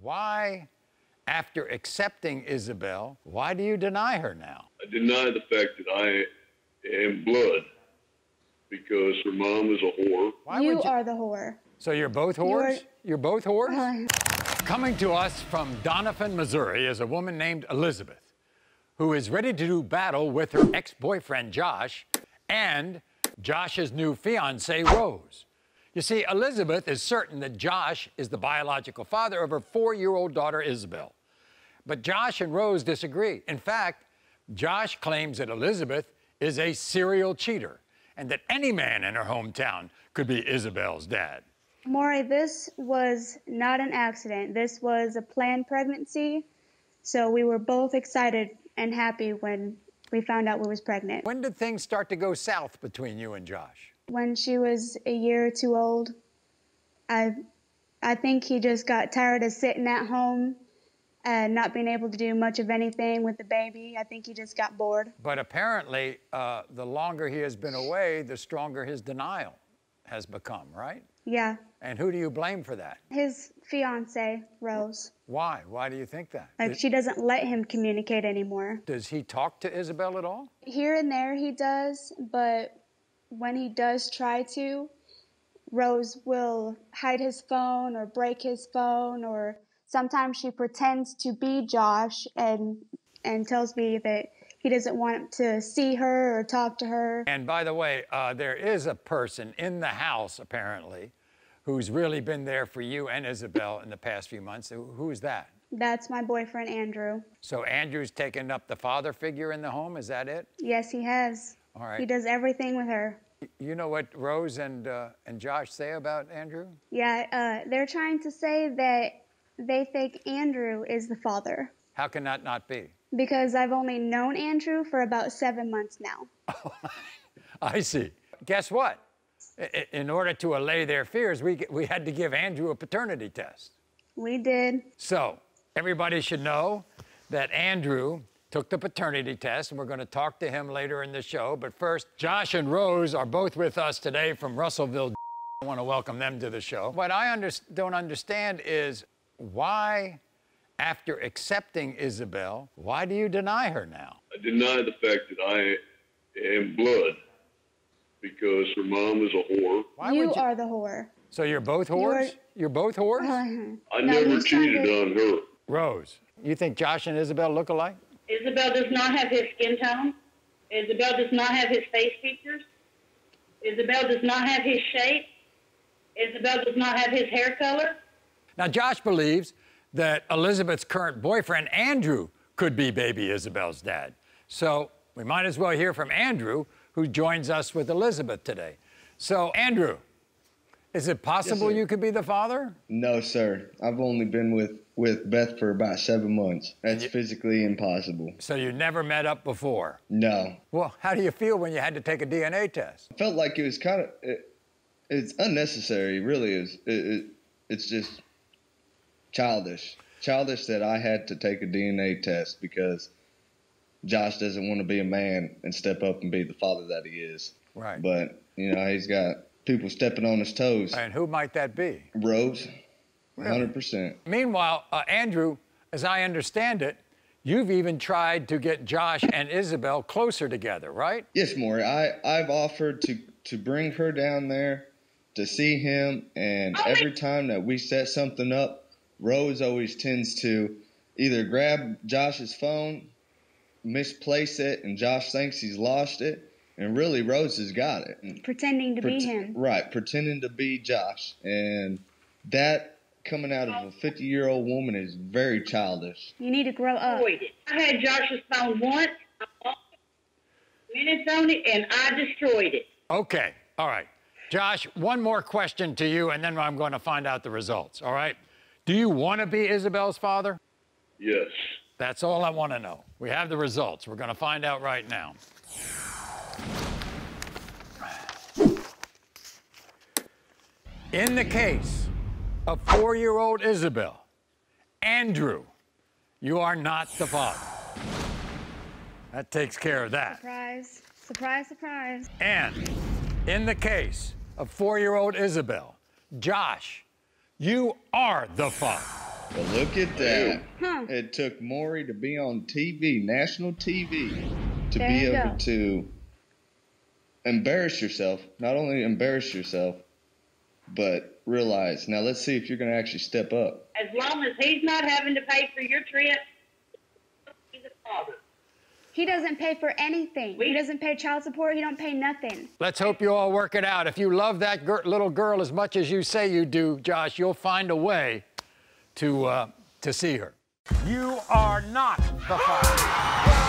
Why, after accepting Isabel, why do you deny her now? I deny the fact that I am blood because her mom is a whore. Why you are the whore. So you're both whores? You're both whores? Coming to us from Doniphan, Missouri, is a woman named Elizabeth, who is ready to do battle with her ex-boyfriend, Josh, and Josh's new fiancée, Rose. You see, Elizabeth is certain that Josh is the biological father of her 4-year-old daughter, Isabel. But Josh and Rose disagree. In fact, Josh claims that Elizabeth is a serial cheater and that any man in her hometown could be Isabel's dad. Maury, this was not an accident. This was a planned pregnancy, so we were both excited and happy when we found out we was pregnant. When did things start to go south between you and Josh? When she was a year or two old, I think he just got tired of sitting at home and not being able to do much of anything with the baby. I think he just got bored. But apparently, the longer he has been away, the stronger his denial has become, right? Yeah. And who do you blame for that? His fiancée, Rose. Why? Why do you think that? Like, she doesn't let him communicate anymore. Does he talk to Isabel at all? Here and there he does, but when he does try to, Rose will hide his phone or break his phone, or sometimes she pretends to be Josh and tells me that he doesn't want to see her or talk to her. And by the way, there is a person in the house, apparently, who's really been there for you and Isabel in the past few months. Who is that? That's my boyfriend, Andrew. So Andrew's taken up the father figure in the home, is that it? Yes, he has. All right. He does everything with her. You know what Rose and Josh say about Andrew? Yeah, they're trying to say that they think Andrew is the father. How can that not be? Because I've only known Andrew for about 7 months now. Oh, I see. Guess what? In order to allay their fears, we had to give Andrew a paternity test. We did. So everybody should know that Andrew took the paternity test, and we're going to talk to him later in the show. But first, Josh and Rose are both with us today from Russellville. I want to welcome them to the show. What I don't understand is why, after accepting Isabel, why do you deny her now? I deny the fact that I am blood because her mom is a whore. Why you are the whore. So you're both whores? You're both whores? I never cheated on her. Rose, you think Josh and Isabel look alike? Isabel does not have his skin tone. Isabel does not have his face features. Isabel does not have his shape. Isabel does not have his hair color. Now, Josh believes that Elizabeth's current boyfriend, Andrew, could be baby Isabel's dad. So we might as well hear from Andrew, who joins us with Elizabeth today. So, Andrew, is it possible you could be the father? No, sir. I've only been with Beth for about 7 months. That's physically impossible. So you never met up before? No. Well, how do you feel when you had to take a DNA test? I felt like it was kind of, it's unnecessary, really. It's just childish that I had to take a DNA test because Josh doesn't want to be a man and step up and be the father that he is. Right. But, you know, he's got people stepping on his toes. And who might that be? Rose, 100%. Meanwhile, Andrew, as I understand it, you've even tried to get Josh and Isabel closer together, right? Yes, Maury. I've offered to bring her down there to see him, and every time that we set something up, Rose always tends to either grab Josh's phone, misplace it, and Josh thinks he's lost it, and really Rose has got it. Pretending to be him. Right, pretending to be Josh. And that, coming out of a 50-year-old woman, is very childish. You need to grow up. I had Josh's phone once, I lost minutes on it, and I destroyed it. Okay, all right. Josh, one more question to you, and then I'm going to find out the results, all right? Do you want to be Isabel's father? Yes. That's all I want to know. We have the results. We're going to find out right now. In the case of 4-year-old Isabel, Andrew, you are not the father. That takes care of that. Surprise. Surprise, surprise. And in the case of 4-year-old Isabel, Josh, you are the father. Well, look at that. Huh. It took Maury to be on TV, national TV, to be able to embarrass yourself. Not only embarrass yourself, but realize. Now, let's see if you're going to actually step up. As long as he's not having to pay for your trip, he's a father. He doesn't pay for anything. He doesn't pay child support. He don't pay nothing. Let's hope you all work it out. If you love that little girl as much as you say you do, Josh, you'll find a way to see her. You are not the father.